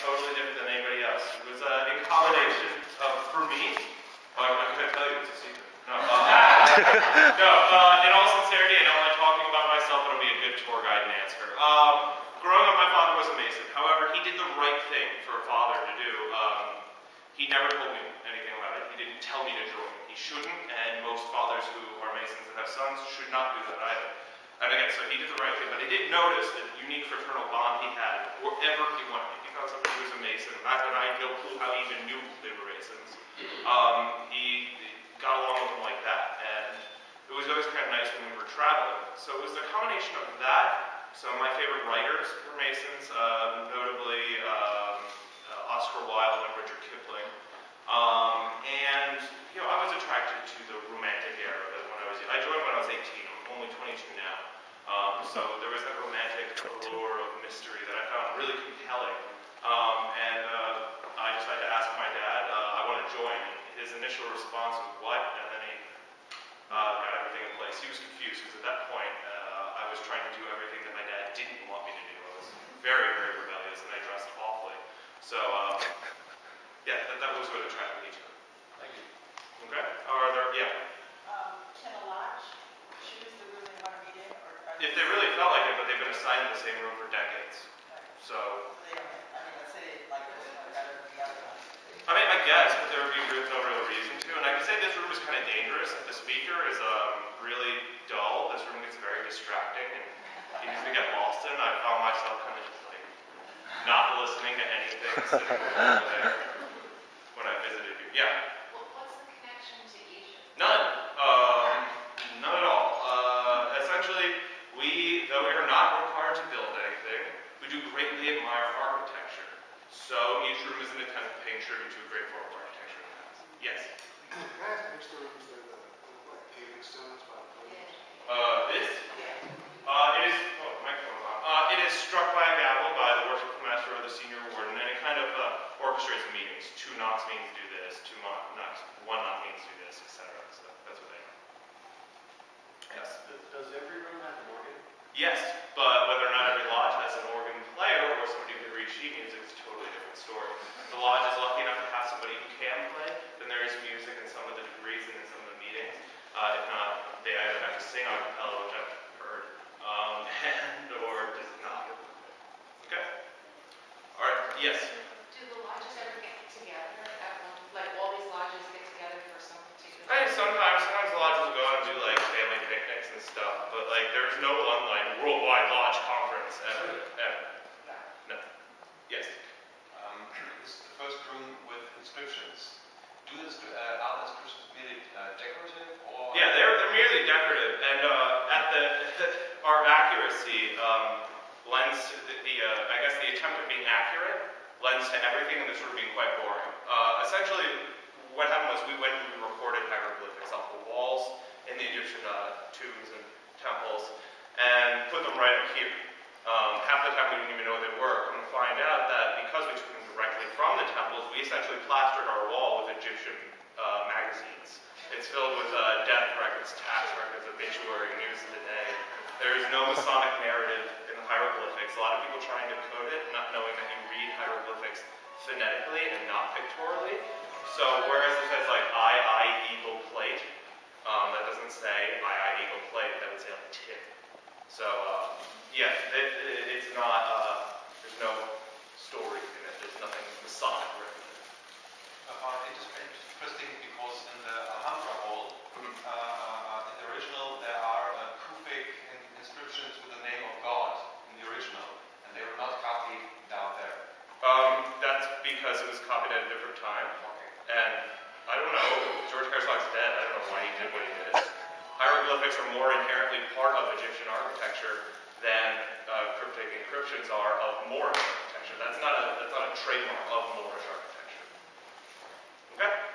totally different than anybody else. It was an accommodation for me. Well, I'm not going to tell you, it's a secret. No, in all sincerity, I don't like talking about myself, but it'll be a good tour guide and answer. Growing up, my father was amazing. However, he did the right thing for a father to do. He never told me anything about it. He didn't tell me to join. He shouldn't, and most fathers who are Masons and have sons should not do that either. And again, so he did the right thing, but I did notice the unique fraternal bond he had wherever he went. He found somebody who was a Mason. Back when I had no clue how he even knew they were Masons, he got along with them like that. And it was always kind of nice when we were traveling. So it was the combination of that. Some of my favorite writers were Masons, notably Oscar Wilde and Richard Kipling. And you know, I was attracted to the Romantic era when I was young. I joined when I was 18. I'm only 22 now. So there was that romantic allure of mystery that I found really compelling. I just had to ask my dad, I want to join. And his initial response was, what? And then he got everything in place. He was confused, because at that point, I was trying to do everything that my dad didn't want me to do. I was very, very rebellious, and I dressed awfully. So, yeah, that was what attracted me to it. Thank you. Okay? Are there, yeah? If they really felt like it, but they've been assigned the same room for decades. So, I mean, I guess, but there would be no real reason to. And I could say this room is kind of dangerous. The speaker is really dull. This room gets very distracting and easy to get lost in. I found myself kind of just like not listening to anything sitting over there when I visited you. Yeah. Well, what's the connection to Egypt? None. None at all. Essentially. Though we are not required to build anything, we do greatly admire architecture. So each room is an attempt to pay tribute to a great form of architecture. Yes? Can I ask which the rooms are like paving stones by the buildings? This? Yeah. It is, oh, the microphone's on. It is struck by a gavel by the worshipful master or the senior warden, and it kind of orchestrates the meetings. 2 knocks means do this, 2 knocks, 1 knock means do this, etc. So that's what they are. Yes? Does every room have an organ? Yes, but whether or not every lodge has an organ player or somebody who can read sheet music is a totally different story. If the lodge is lucky enough to have somebody who can play, then there is music in some of the degrees and in some of the meetings. If not, they either have to sing a cappella, which I've heard, or does not. Okay? All right, yes? Do the lodges ever get together? Like, all these lodges get together for some particular... I think sometimes the lodges will go out and do, like, family picnics and stuff, but, like, there's no one, like, worldwide lodge conference ever. No. Yes? This is the first room with inscriptions. Are the inscriptions merely decorative, or...? Yeah, they're merely decorative, and our accuracy lends to I guess the attempt of being accurate lends to everything in this room being quite boring. Essentially, what happened was we went and we recorded hieroglyphics off the walls in the Egyptian tombs and temples and put them right up here. Half the time we didn't even know they were, and find out that because we took them directly from the temples, we essentially plastered our wall with Egyptian magazines. It's filled with death records, tax records, obituary, news of the day. There is no Masonic narrative in the hieroglyphics. A lot of people trying to code it, not knowing that you read hieroglyphics phonetically and not pictorially. So whereas it says like I eagle plate, that doesn't say I eagle plate, that would say like tip. So yeah, it's not, there's no story in it, there's nothing Masonic written in it. It's interesting because in the Alhambra Hall, in the original there are Kufic inscriptions with the name of God in the original, and they were not copied down there. That's because it was copied at a different time, and I don't know, George Herzog's dead, I don't know why he did what he did. Hieroglyphics are more inherently part of Egyptian architecture than cryptic encryptions are of Moorish architecture. That's not a trademark of Moorish architecture. Okay?